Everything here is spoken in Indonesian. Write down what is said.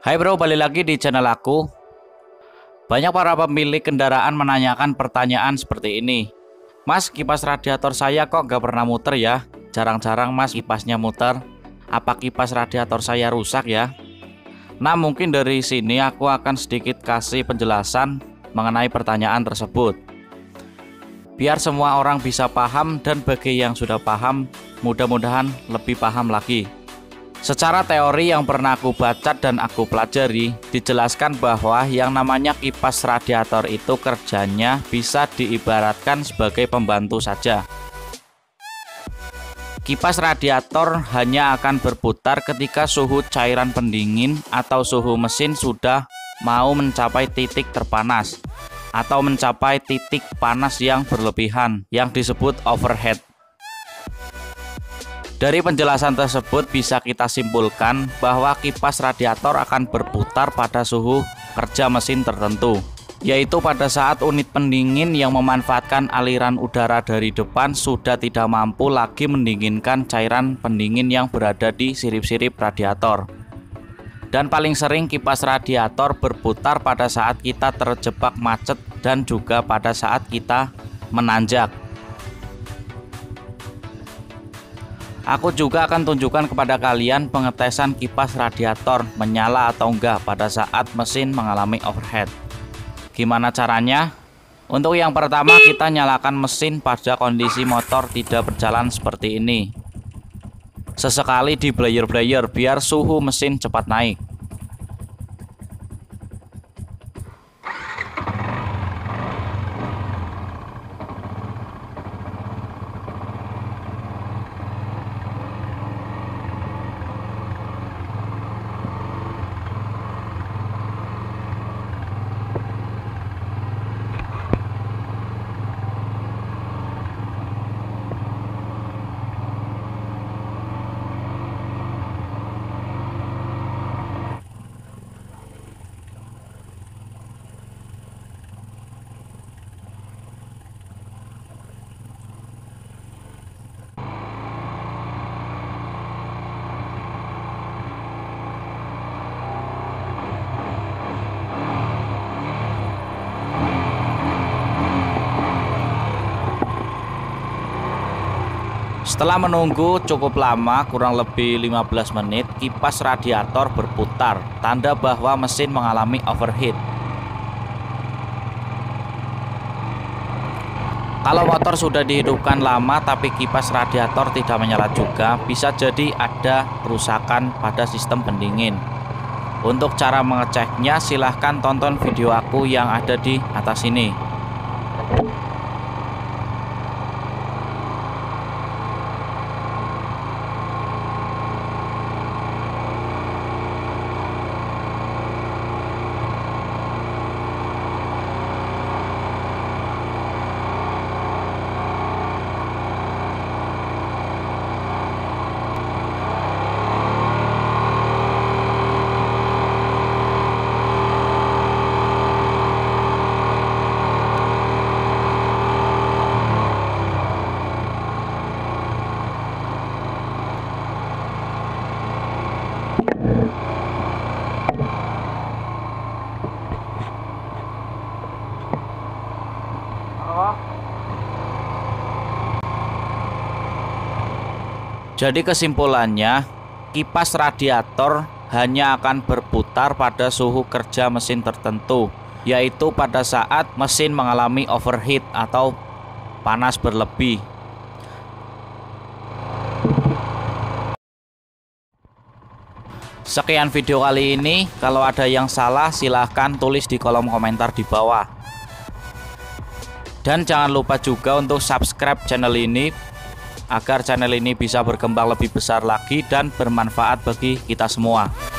Hai bro, balik lagi di channel aku. Banyak para pemilik kendaraan menanyakan pertanyaan seperti ini. Mas, kipas radiator saya kok gak pernah muter ya? Jarang-jarang mas kipasnya muter. Apa kipas radiator saya rusak ya? Nah, mungkin dari sini aku akan sedikit kasih penjelasan mengenai pertanyaan tersebut, biar semua orang bisa paham, dan bagi yang sudah paham mudah-mudahan lebih paham lagi. Secara teori yang pernah aku baca dan aku pelajari, dijelaskan bahwa yang namanya kipas radiator itu kerjanya bisa diibaratkan sebagai pembantu saja. Kipas radiator hanya akan berputar ketika suhu cairan pendingin atau suhu mesin sudah mau mencapai titik terpanas atau mencapai titik panas yang berlebihan, yang disebut overheat. Dari penjelasan tersebut bisa kita simpulkan bahwa kipas radiator akan berputar pada suhu kerja mesin tertentu, yaitu pada saat unit pendingin yang memanfaatkan aliran udara dari depan sudah tidak mampu lagi mendinginkan cairan pendingin yang berada di sirip-sirip radiator. Dan paling sering kipas radiator berputar pada saat kita terjebak macet dan juga pada saat kita menanjak. Aku juga akan tunjukkan kepada kalian pengetesan kipas radiator menyala atau enggak pada saat mesin mengalami overheat. Gimana caranya? Untuk yang pertama, kita nyalakan mesin pada kondisi motor tidak berjalan seperti ini. Sesekali di bleyer-bleyer biar suhu mesin cepat naik. Setelah menunggu cukup lama, kurang lebih 15 menit, kipas radiator berputar, tanda bahwa mesin mengalami overheat. Kalau motor sudah dihidupkan lama tapi kipas radiator tidak menyala juga, bisa jadi ada kerusakan pada sistem pendingin. Untuk cara mengeceknya, silahkan tonton video aku yang ada di atas ini. Jadi kesimpulannya, kipas radiator hanya akan berputar pada suhu kerja mesin tertentu, yaitu pada saat mesin mengalami overheat atau panas berlebih. Sekian video kali ini. Kalau ada yang salah, silahkan tulis di kolom komentar di bawah. Dan jangan lupa juga untuk subscribe channel ini, agar channel ini bisa berkembang lebih besar lagi dan bermanfaat bagi kita semua.